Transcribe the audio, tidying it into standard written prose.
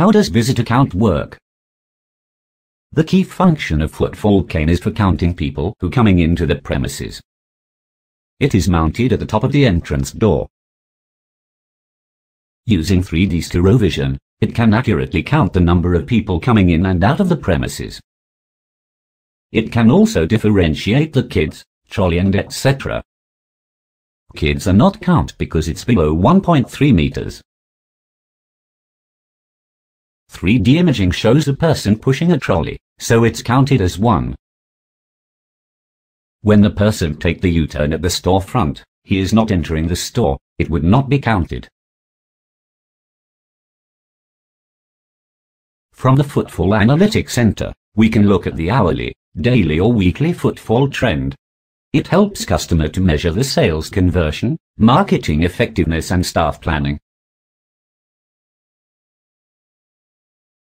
How does visitor count work? The key function of Footfall Cane is for counting people who are coming into the premises. It is mounted at the top of the entrance door. Using 3D stereo vision, it can accurately count the number of people coming in and out of the premises. It can also differentiate the kids, trolley and etc. Kids are not count because it's below 1.3 meters. 3D imaging shows a person pushing a trolley, so it's counted as one. When the person takes the U-turn at the storefront, he is not entering the store, it would not be counted. From the Footfall Analytics Center, we can look at the hourly, daily or weekly footfall trend. It helps customer to measure the sales conversion, marketing effectiveness and staff planning.